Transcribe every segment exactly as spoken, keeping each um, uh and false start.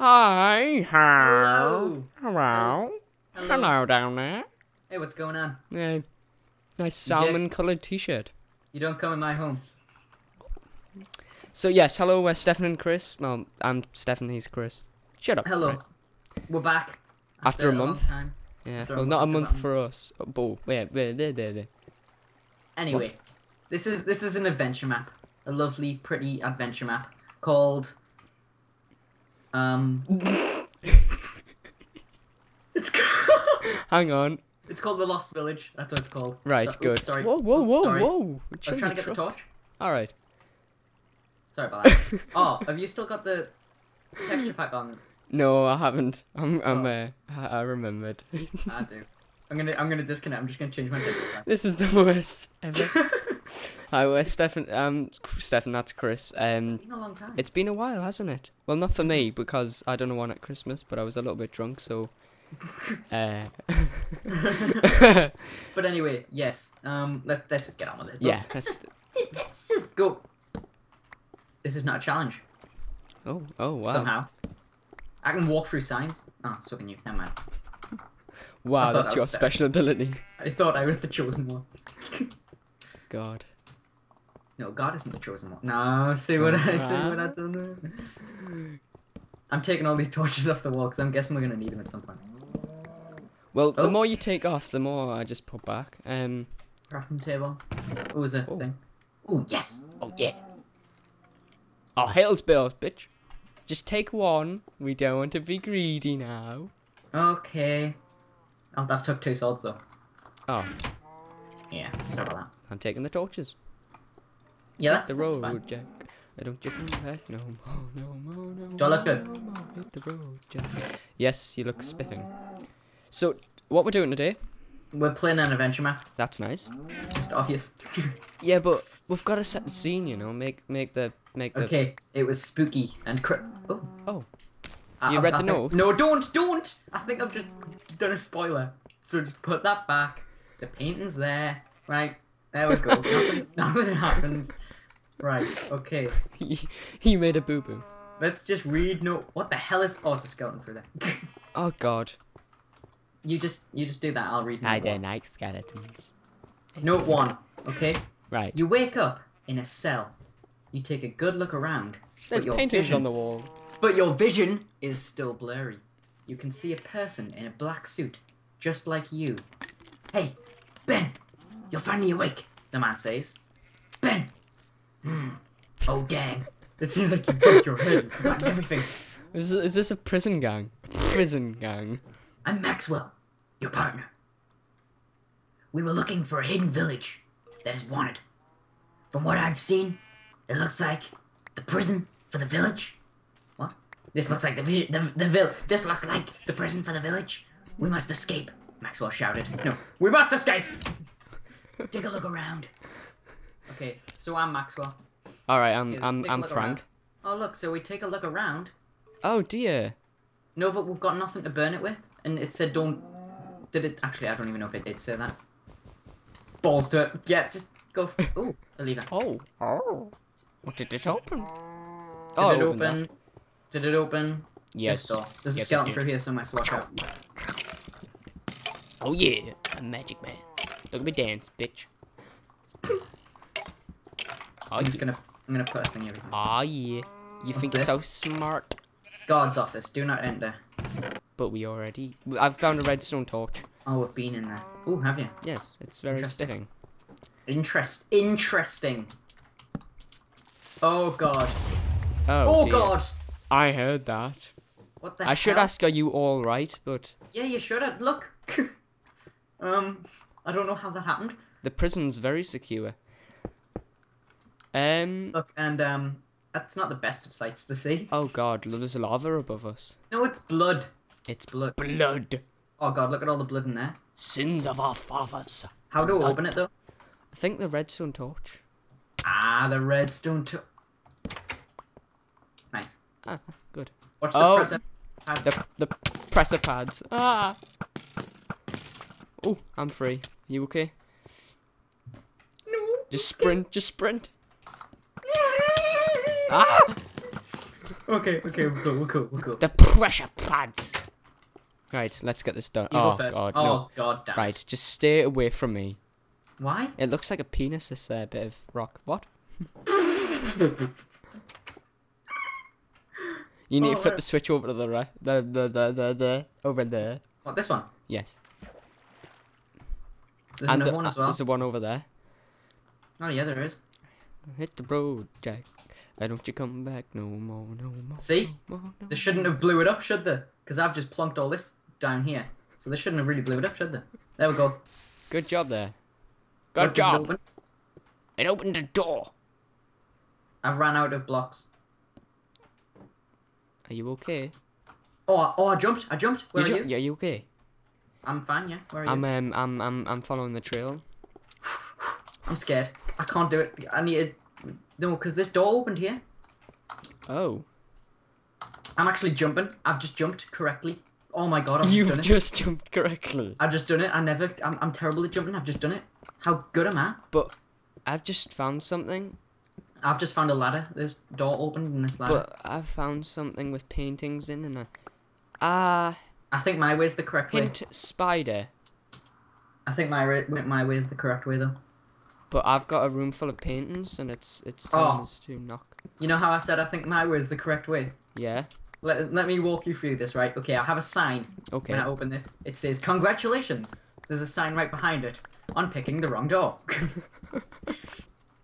Hi. Hello. Hello. Hello. Hello down there. Hey, what's going on? Hey. Nice salmon-coloured t-shirt. You don't come in my home. So, yes, hello, we're Stefan and Chris. No, I'm Stefan, he's Chris. Shut up. Hello. Right. We're back. After, after a, a month? Time. Yeah, after well, not a month for us. But, yeah, there, there, there. Anyway, what? this is this is an adventure map. A lovely, pretty adventure map called... Um... it's called... Hang on. It's called the Lost Village. That's what it's called. Right, so, good. Oops, sorry. Whoa, whoa, whoa, sorry. whoa. It's I was trying to get truck. the torch. All right. Sorry about that. Oh, have you still got the texture pack on? No, I haven't. I'm, I'm, oh. uh, I, I remembered. I do. I'm gonna, I'm gonna disconnect. I'm just gonna change my texture pack. This is the worst ever. Hi, we're Stefan. Um, Stefan, that's Chris. Um, it's been a long time. It's been a while, hasn't it? Well, not for me because I don't know one at Christmas, but I was a little bit drunk, so. uh. But anyway, yes. Um, let let's just get on with it. Yeah. Let's just, let's just go. This is not a challenge. Oh, oh wow. Somehow, I can walk through signs. Oh, so can you. Never mind. Wow, that's your special ability. I thought I was the chosen one. God. No, God isn't the chosen one. No, see what I see what I done there. I'm taking all these torches off the wall because I'm guessing we're gonna need them at some point. Well, oh. the more you take off, the more I just put back. Um, crafting table. What was that thing? Oh yes! Oh yeah! Oh hails bills, bitch! Just take one. We don't want to be greedy now. Okay. I've, I've took two swords though. Oh. Yeah. Sorry about that. I'm taking the torches. Yeah, that's, the that's road, fine. Jack. I don't do that no more, no more, no more. Do I look good? Hit the road, Jack. Yes, you look spiffing. So, what we're doing today? We're playing an adventure map. That's nice. Just obvious. Yeah, but we've got to set the scene, you know. Make, make the, make the. Okay, it was spooky and cr. Oh, oh. I, you I, read I the notes? No, don't, don't. I think I've just done a spoiler. So just put that back. The painting's there, right? There we go. nothing, nothing happened. Right, okay. He made a boo-boo. Let's just read no- What the hell is- Oh, it's a skeleton through there. Oh, God. You just- you just do that, I'll read note I don't one. like skeletons. Note one, okay? Right. You wake up in a cell. You take a good look around. There's paintings vision, on the wall. But your vision is still blurry. You can see a person in a black suit, just like you. Hey, Ben! You're finally awake, the man says. Ben! Hmm. Oh dang! It seems like you broke your head and forgotten everything. Is is this a prison gang? A prison gang. I'm Maxwell, your partner. We were looking for a hidden village that is wanted. From what I've seen, it looks like the prison for the village. What? This looks like the vision. The the vil. This looks like the prison for the village. We must escape. Maxwell shouted. No, we must escape. Take a look around. Okay, so I'm Maxwell. All right, I'm okay, I'm I'm Frank. Around. Oh look, so we take a look around. Oh dear. No, but we've got nothing to burn it with, and it said don't. Did it actually? I don't even know if it did say that. Balls to it. Yeah, just go. For... Ooh, a lever. Oh, oh. What did it open? Did oh, it open? That. Did it open? Yes. There's yes, a skeleton through here somewhere. So watch out. Oh yeah, I'm magic man. Look at me dance, bitch. Oh, I'm just yeah. gonna, I'm gonna put a thing everything. Aw, oh, yeah. You What's think this? You're so smart. Guard's office, do not enter. But we already... I've found a redstone torch. Oh, we've been in there. Oh, have you? Yes, it's very interesting. Interest, interesting. Oh, God. Oh, oh God. I heard that. What the I hell? should ask, are you all right, but... Yeah, you should have. Look. um, I don't know how that happened. The prison's very secure. Um, Look, and um, that's not the best of sights to see. Oh God, there's lava above us. No, it's blood. It's blood. Blood. Oh God, look at all the blood in there. Sins of our fathers. How do we open it though? I think the redstone torch. Ah, the redstone torch. Nice. Ah, good. Watch the oh, presser pad. The, the presser pads. Ah. Oh, I'm free. You okay? No. Just sprint. Just sprint. Ah! Okay, okay, we'll go, we'll go, we'll go. The pressure pads. Right, let's get this done. You oh, go first. God, oh, no. God damn it. Right, just stay away from me. Why? It looks like a penis, this uh, bit of rock. What? You need oh, to flip where? the switch over to the right. The, the, the, the, the, over there. What, this one? Yes. There's and another the, one as well. There's the one over there. Oh, yeah, there is. Hit the road, Jack. Why don't you come back no more, no more. See? No more, no they shouldn't have blew it up, should they? Because I've just plonked all this down here. So they shouldn't have really blew it up, should they? There we go. Good job there. Good what job. It, open? It opened a door. I've ran out of blocks. Are you okay? Oh, oh, I jumped. I jumped. Where you are ju you? Yeah, you okay? I'm fine, yeah. Where are I'm, you? Um, I'm, I'm, I'm following the trail. I'm scared. I can't do it. I need to... No, because this door opened here. Oh. I'm actually jumping. I've just jumped correctly. Oh my god, I've You've done it. You've just jumped correctly. I've just done it. I never... I'm, I'm terrible at jumping. I've just done it. How good am I? But I've just found something. I've just found a ladder. This door opened in this ladder. But I've found something with paintings in and I... Ah... Uh, I think my way's the correct hint, way. Hint, spider. I think my, my way is the correct way, though. But I've got a room full of paintings, and it's it's time oh. to knock. You know how I said I think my way is the correct way? Yeah. Let, let me walk you through this, right? Okay, I have a sign. Okay. When I open this, it says, congratulations. There's a sign right behind it. On picking the wrong door.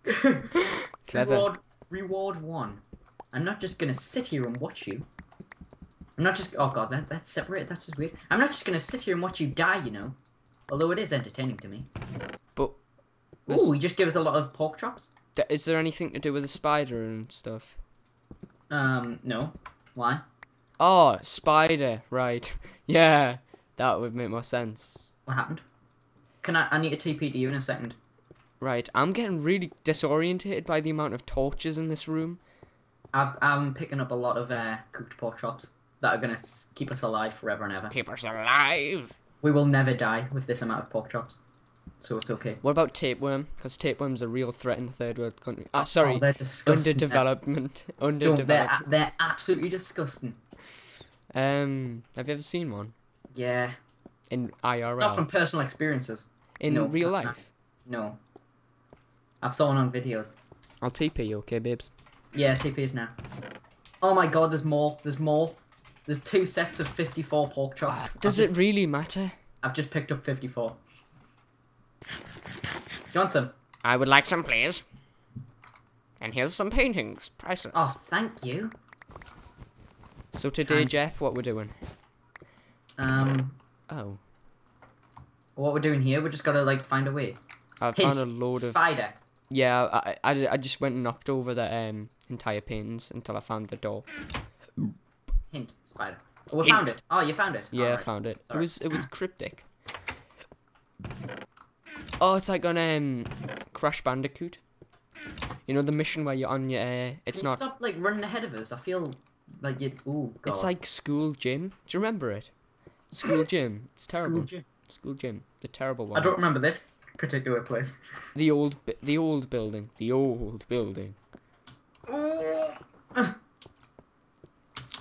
Clever. Reward, reward one. I'm not just going to sit here and watch you. I'm not just... Oh, God, that, that's separated. That's just weird. I'm not just going to sit here and watch you die, you know. Although it is entertaining to me. But... Ooh, you just give us a lot of pork chops. Is there anything to do with a spider and stuff? Um, no. Why? Oh, spider. Right. Yeah. That would make more sense. What happened? Can I... I need a T P to you in a second. Right. I'm getting really disorientated by the amount of torches in this room. I've, I'm picking up a lot of uh, cooked pork chops. That are going to keep us alive forever and ever. Keep us alive! We will never die with this amount of pork chops. So it's okay. What about tapeworm? Because tapeworm's a real threat in the third world country. Ah, oh, sorry. Oh, they're disgusting. Underdevelopment. Underdevelopment. They're, they're absolutely disgusting. Um, have you ever seen one? Yeah. In I R L? Not from personal experiences. In no, real life? No. I've saw one on videos. I'll T P you, okay, babes? Yeah, T P's now. Oh my god, there's more. There's more. There's two sets of fifty-four pork chops. Uh, does just, it really matter? I've just picked up fifty-four. Johnson. I would like some, please. And here's some paintings. Priceless. Oh, thank you. So today, Can Jeff, what we're doing? Um. Oh. What we're doing here, we just gotta, like, find a way. I found a load of... Spider. Yeah, I, I, I just went and knocked over the um, entire paintings until I found the door. Hint, spider. Oh, we found it. Oh, you found it. Yeah, oh, right. I found it. Sorry. It was it was cryptic. Oh, it's like on um, Crash Bandicoot. You know the mission where you're on your. Uh, it's Can you not. Stop like running ahead of us. I feel like you. Oh god. It's like school gym. Do you remember it? School gym. It's terrible. School gym. School gym. The terrible one. I don't remember this particular place. The old the old building. The old building.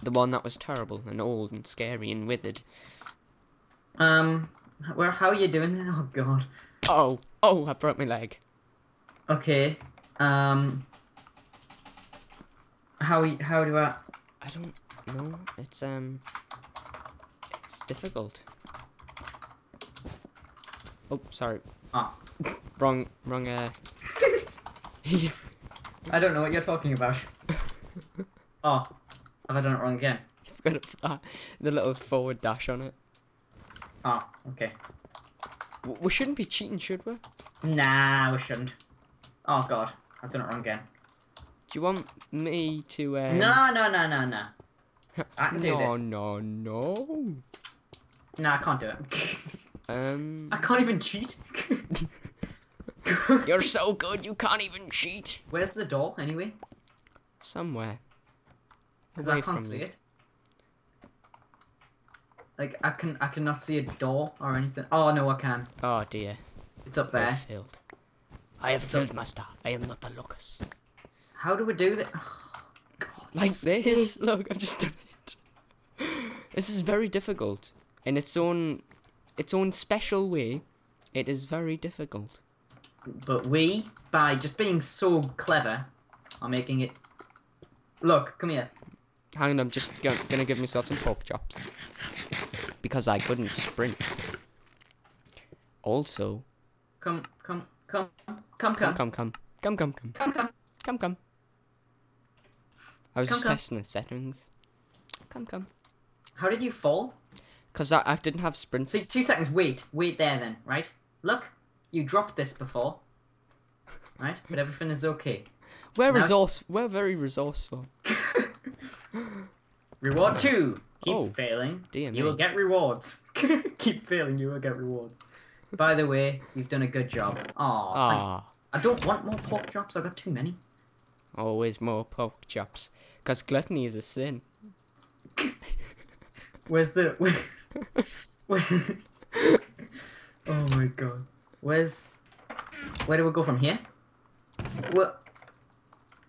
The one that was terrible and old and scary and withered. Um, where? How are you doing then? Oh god. Oh, oh! I broke my leg. Okay. Um. How? How do I? I don't know. It's um. It's difficult. Oh, sorry. Ah. wrong, wrong. Uh. I don't know what you're talking about. Oh. Have I done it wrong again? You've got the little forward dash on it. Ah, oh, okay. We shouldn't be cheating, should we? Nah, we shouldn't. Oh god, I've done it wrong again. Do you want me to? Um... No, no, no, no, no. I can do no, this. No, no, no. Nah, I can't do it. um. I can't even cheat. You're so good, you can't even cheat. Where's the door, anyway? Somewhere. Because I can't see you. it. Like I can, I cannot see a door or anything. Oh no, I can. Oh dear. It's up there. I have failed. I have failed, master. I am not the locus. How do we do that? Oh, God. like this. Look, I've just done it. This is very difficult. In its own, its own special way, it is very difficult. But we, by just being so clever, are making it... Look, come here. Hang on, I'm just go gonna give myself some pork chops. Because I couldn't sprint. Also... Come, come, come, come, come. Come, come, come. Come, come, come. Come, come. Come, come. I was come, just come. testing the settings. Come, come. How did you fall? Because I, I didn't have sprint. So, two seconds, wait. Wait there then, right? Look. You dropped this before, right? But everything is okay. We're now resource. It's... We're very resourceful. Reward two. Keep oh, failing. You me. will get rewards. Keep failing. You will get rewards. By the way, you've done a good job. Aww. Aww. I don't want more pork chops. I've got too many. Always more pork chops. Because gluttony is a sin. Where's the... Where... Where... Oh my god. Where's... Where do we go from here? What?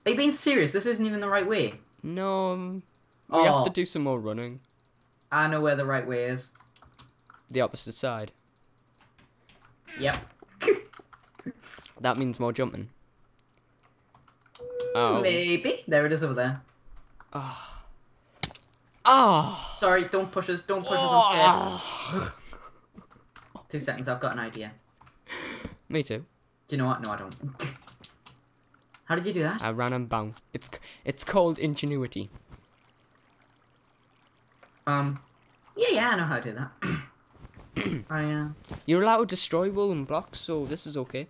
Are you being serious? This isn't even the right way. No. Um, we oh. have to do some more running. I know where the right way is. The opposite side. Yep. That means more jumping. Oh. Maybe. There it is over there. Oh. Oh. Sorry, don't push us. Don't push oh. us. I'm scared. Two seconds, I've got an idea. Me too. Do you know what? No, I don't. How did you do that? I ran and bounced. It's it's called ingenuity. Um. Yeah, yeah, I know how to do that. I uh. You're allowed to destroy woolen blocks, so this is okay.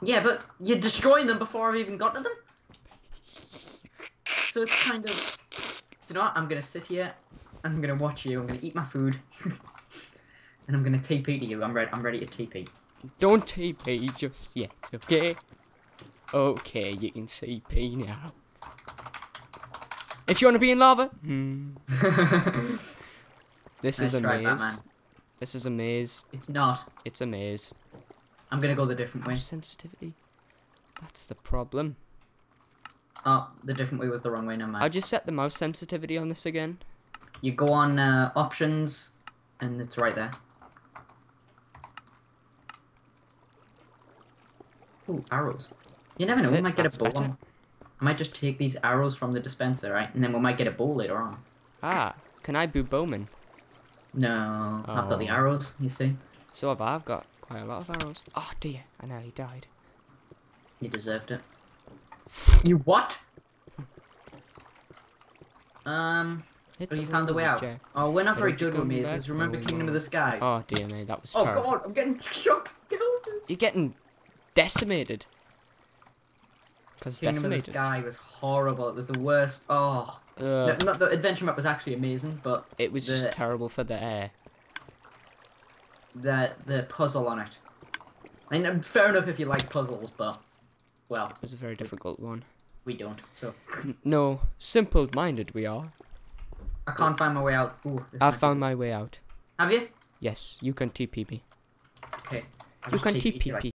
Yeah, but you're destroying them before I've even got to them. So it's kind of. Do you know what? I'm gonna sit here. I'm gonna watch you. I'm gonna eat my food. And I'm gonna T P to you. I'm ready. I'm ready to T P. Don't T P just yet, okay? Okay, you can C P now. If you want to be in lava, hmm. This nice is a drive, maze. Batman. This is a maze. It's not. It's a maze. I'm gonna go the different way. Sensitivity. That's the problem. Oh, the different way was the wrong way. No mind. I just set the mouse sensitivity on this again. You go on uh, options, and it's right there. Ooh, arrows. You never know, we might get a bow. Better. I might just take these arrows from the dispenser, right? And then we might get a bow later on. Ah, can I be bowman? No, oh. I've got the arrows, you see. So have I. I've got quite a lot of arrows. Oh dear, I nearly died. You deserved it. You what? Um, Hit well, you found the way out. Jack. Oh, we're not Did very good with mazes. Remember Kingdom no. of the Sky? Oh dear me, that was oh, terrible. Oh god, I'm getting shocked. You're getting... decimated. Because Kingdom of the Sky was horrible. It was the worst. Oh, no, not the adventure map was actually amazing, but it was the, just terrible for the air. The the puzzle on it. I mean, fair enough if you like puzzles, but well, it was a very difficult one. We don't. So no, simple-minded we are. I can't find my way out. Ooh, I found my way out. Have you? Yes, you can T P me. Okay. You can T P P.